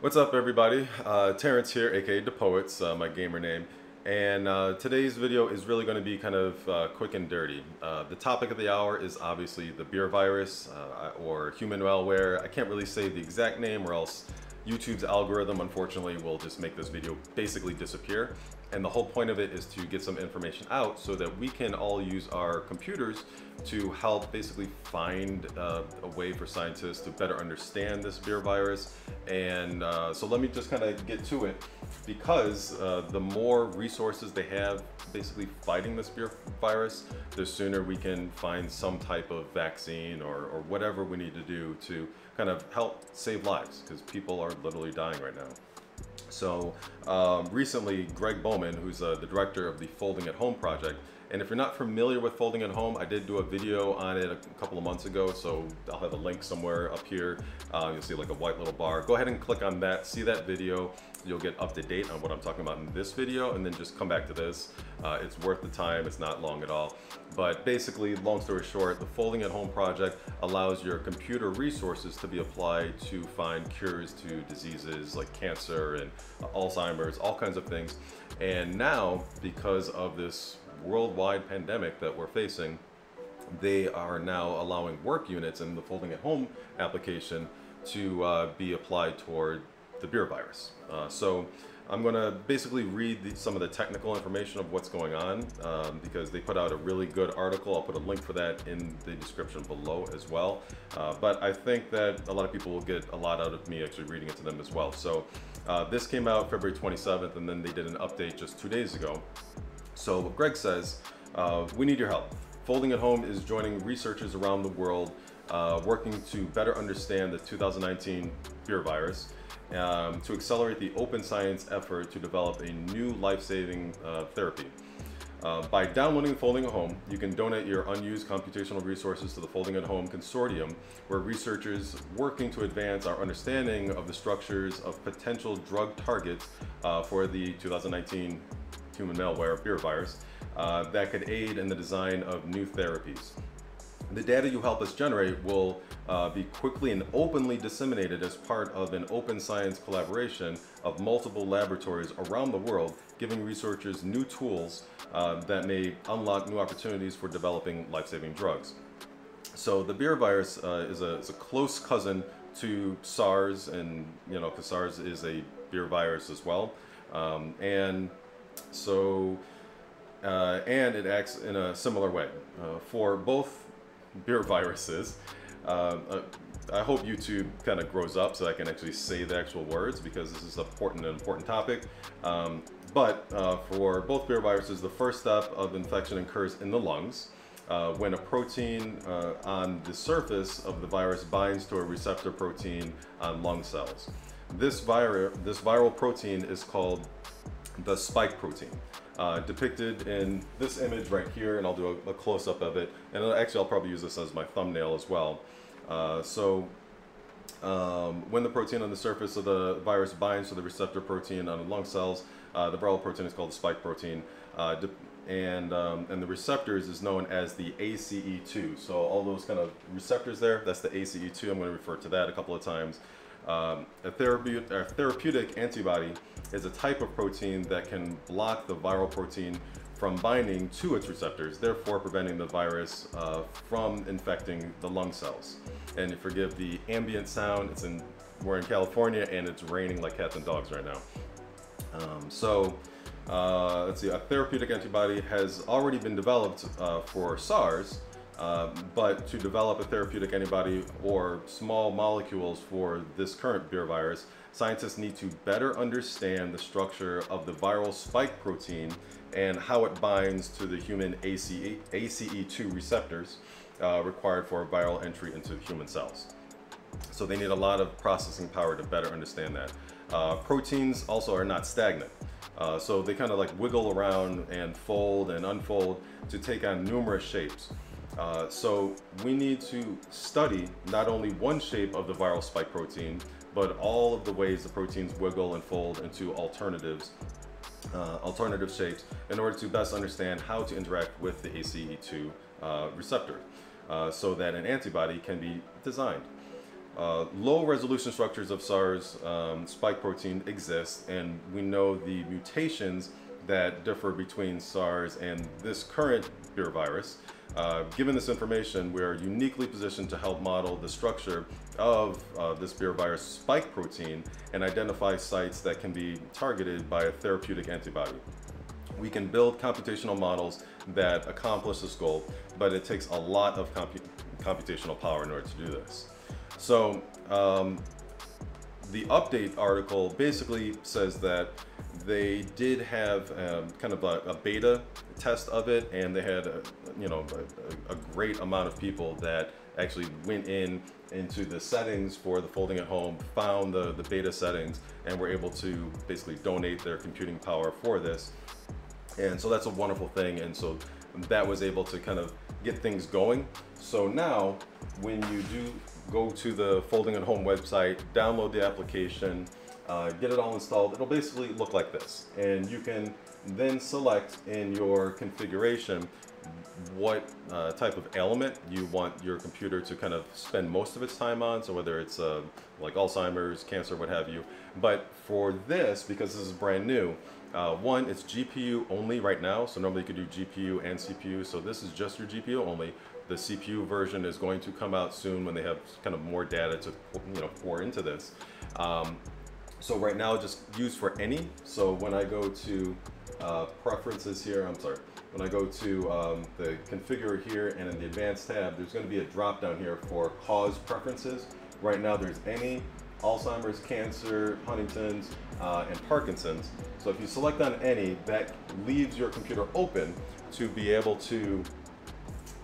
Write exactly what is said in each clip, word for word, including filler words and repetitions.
What's up, everybody? Uh, Terrence here, aka The Poets, uh, my gamer name, and uh, today's video is really going to be kind of uh, quick and dirty. Uh, the topic of the hour is obviously the beer virus uh, or human malware. I can't really say the exact name, or else YouTube's algorithm, unfortunately, will just make this video basically disappear. And the whole point of it is to get some information out so that we can all use our computers to help basically find uh, a way for scientists to better understand this beer virus. And uh, so let me just kind of get to it, because uh, the more resources they have basically fighting this beer virus, the sooner we can find some type of vaccine or, or whatever we need to do to kind of help save lives, because people are literally dying right now. So um, recently, Greg Bowman, who's uh, the director of the Folding at Home project, and if you're not familiar with Folding at Home, I did do a video on it a couple of months ago, so I'll have a link somewhere up here. Uh, you'll see like a white little bar. Go ahead and click on that, see that video. You'll get up to date on what I'm talking about in this video, and then just come back to this. Uh, it's worth the time, it's not long at all. But basically, long story short, the Folding at Home project allows your computer resources to be applied to find cures to diseases like cancer and Alzheimer's, all kinds of things. And now, because of this worldwide pandemic that we're facing, they are now allowing work units in the Folding at Home application to uh, be applied toward the beer virus. Uh, so I'm going to basically read the, some of the technical information of what's going on, um, because they put out a really good article. I'll put a link for that in the description below as well. Uh, but I think that a lot of people will get a lot out of me actually reading it to them as well. So uh, this came out February twenty-seventh, and then they did an update just two days ago. So Greg says, uh, we need your help. Folding at Home is joining researchers around the world uh, working to better understand the two thousand nineteen beer virus, um, to accelerate the open science effort to develop a new life-saving uh, therapy. Uh, by downloading Folding at Home, you can donate your unused computational resources to the Folding at Home Consortium, where researchers working to advance our understanding of the structures of potential drug targets uh, for the two thousand nineteen human malware beer virus uh, that could aid in the design of new therapies. The data you help us generate will uh, be quickly and openly disseminated as part of an open science collaboration of multiple laboratories around the world, giving researchers new tools uh, that may unlock new opportunities for developing life-saving drugs. So the beer virus uh, is, a, is a close cousin to SARS, and you know, because SARS is a beer virus as well, um, and So, uh, and it acts in a similar way. Uh, for both beer viruses, uh, uh, I hope YouTube kind of grows up so I can actually say the actual words, because this is an important, important topic. Um, but uh, for both beer viruses, the first step of infection occurs in the lungs, uh, when a protein uh, on the surface of the virus binds to a receptor protein on lung cells. This, vir this viral protein is called the spike protein, uh, depicted in this image right here, and I'll do a, a close-up of it, and actually I'll probably use this as my thumbnail as well. Uh, so um, when the protein on the surface of the virus binds to the receptor protein on the lung cells, uh, the viral protein is called the spike protein, uh, and, um, and the receptors is known as the A C E two. So all those kind of receptors there, that's the A C E two. I'm going to refer to that a couple of times. Um, a, therape a therapeutic antibody is a type of protein that can block the viral protein from binding to its receptors, therefore preventing the virus uh, from infecting the lung cells. And if you forgive the ambient sound, it's in, we're in California and it's raining like cats and dogs right now. Um, so uh, let's see, a therapeutic antibody has already been developed uh, for SARS. Uh, but to develop a therapeutic antibody or small molecules for this current beer virus, scientists need to better understand the structure of the viral spike protein and how it binds to the human A C E two receptors uh, required for viral entry into human cells. So they need a lot of processing power to better understand that. Uh, proteins also are not stagnant. Uh, so they kind of like wiggle around and fold and unfold to take on numerous shapes. Uh, so we need to study not only one shape of the viral spike protein, but all of the ways the proteins wiggle and fold into alternatives, uh, alternative shapes, in order to best understand how to interact with the A C E two uh, receptor, uh, so that an antibody can be designed. Uh, low resolution structures of SARS um, spike protein exist, and we know the mutations that differ between SARS and this current beer virus. Uh, given this information, we are uniquely positioned to help model the structure of uh, this beer virus spike protein and identify sites that can be targeted by a therapeutic antibody. We can build computational models that accomplish this goal, but it takes a lot of compu computational power in order to do this. So um, the update article basically says that they did have um, kind of a, a beta test of it, and they had a, you know a, a great amount of people that actually went in into the settings for the Folding at Home, found the, the beta settings, and were able to basically donate their computing power for this. And so that's a wonderful thing, and so that was able to kind of get things going. So now when you do go to the Folding at Home website, download the application, uh, get it all installed, it'll basically look like this. And you can then select in your configuration what uh, type of element you want your computer to kind of spend most of its time on, so whether it's uh, like Alzheimer's, cancer, what have you. But for this, because this is brand new, uh, one, it's G P U only right now, so normally you could do G P U and C P U, so this is just your G P U only. The C P U version is going to come out soon when they have kind of more data to you know pour into this. Um, so right now, just use for any. So when I go to uh, preferences here, I'm sorry, when I go to um, the configure here and in the advanced tab, there's going to be a drop down here for cause preferences. Right now there's any, Alzheimer's, cancer, Huntington's, uh, and Parkinson's. So if you select on any, that leaves your computer open to be able to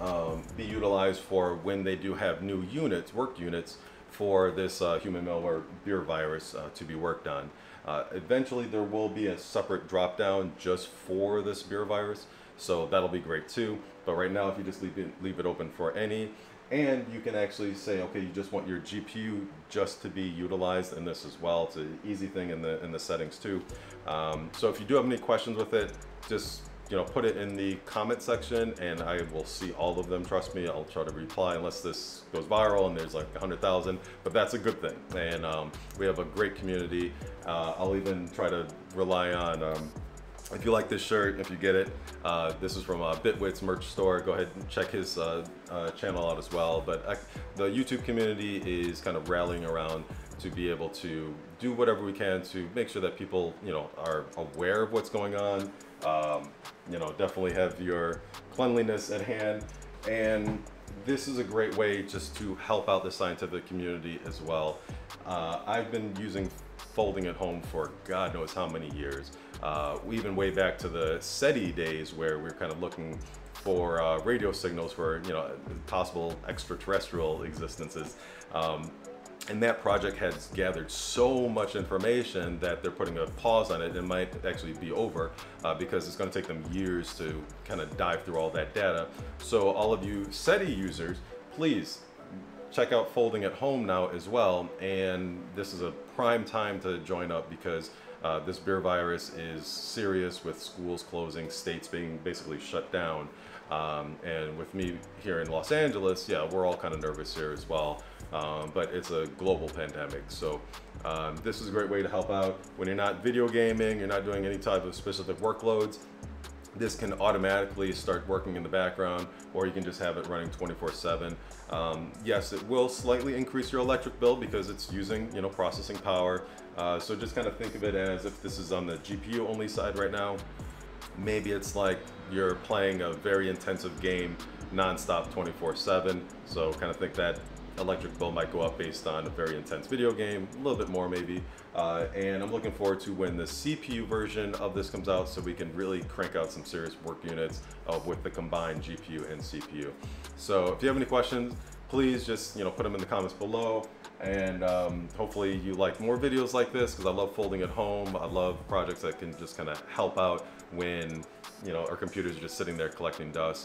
um, be utilized for when they do have new units, work units, for this uh, human malware beer virus uh, to be worked on. Uh, eventually there will be a separate drop down just for this beer virus, so that'll be great too. But right now, if you just leave it, leave it open for any, and you can actually say, okay, you just want your G P U just to be utilized in this as well. It's an easy thing in the in the settings too. Um, so if you do have any questions with it, just you know put it in the comment section, and I will see all of them. Trust me, I'll try to reply unless this goes viral and there's like a hundred thousand, but that's a good thing. And um, we have a great community. Uh, I'll even try to rely on um, if you like this shirt, if you get it, uh, this is from uh, Bitwit's merch store. Go ahead and check his uh, uh, channel out as well. But I, the YouTube community is kind of rallying around to be able to do whatever we can to make sure that people, you know, are aware of what's going on. Um, you know, definitely have your cleanliness at hand. And this is a great way just to help out the scientific community as well. Uh, I've been using Folding at Home for God knows how many years. Uh, even way back to the SETI days, where we we're kind of looking for uh, radio signals for you know possible extraterrestrial existences. Um, and that project has gathered so much information that they're putting a pause on it. It might actually be over uh, because it's going to take them years to kind of dive through all that data. So all of you SETI users, please check out Folding at Home now as well. And this is a prime time to join up, because Uh, this beer virus is serious, with schools closing, states being basically shut down. Um, and with me here in Los Angeles, yeah, we're all kind of nervous here as well. Um, but it's a global pandemic. So um, this is a great way to help out. When you're not video gaming, you're not doing any type of specific workloads, this can automatically start working in the background, or you can just have it running twenty-four seven. Um, yes, it will slightly increase your electric bill because it's using, you know, processing power. Uh, so just kind of think of it as if this is on the G P U only side right now. Maybe it's like you're playing a very intensive game nonstop twenty-four seven. So kind of think that electric bill might go up based on a very intense video game, a little bit more maybe. Uh, and I'm looking forward to when the C P U version of this comes out, so we can really crank out some serious work units uh, with the combined G P U and C P U. So if you have any questions, please just you know put them in the comments below. And um, hopefully you like more videos like this, because I love Folding at Home. I love projects that can just kind of help out when you know our computers are just sitting there collecting dust.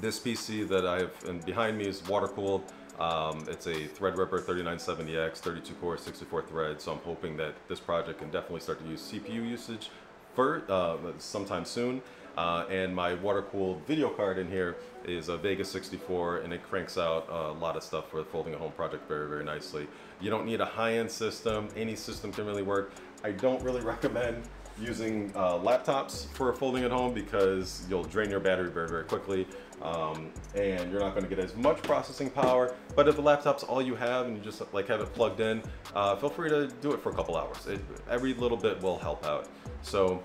This P C that I have and behind me is water cooled. Um, it's a Threadripper thirty-nine seventy X, thirty-two core, sixty-four threads. So I'm hoping that this project can definitely start to use C P U usage first, uh, sometime soon. Uh, and my water-cooled video card in here is a Vega sixty-four, and it cranks out a lot of stuff for the Folding at Home project very, very nicely. You don't need a high-end system. Any system can really work. I don't really recommend using uh, laptops for Folding at Home because you'll drain your battery very, very quickly, um, and you're not going to get as much processing power. But if the laptop's all you have and you just like have it plugged in, uh, feel free to do it for a couple hours. It, every little bit will help out. So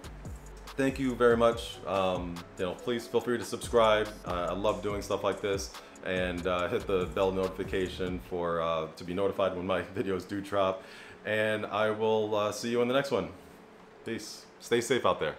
thank you very much. Um, you know, please feel free to subscribe. Uh, I love doing stuff like this, and uh, hit the bell notification for uh, to be notified when my videos do drop. And I will uh, see you in the next one. Peace. Stay safe out there.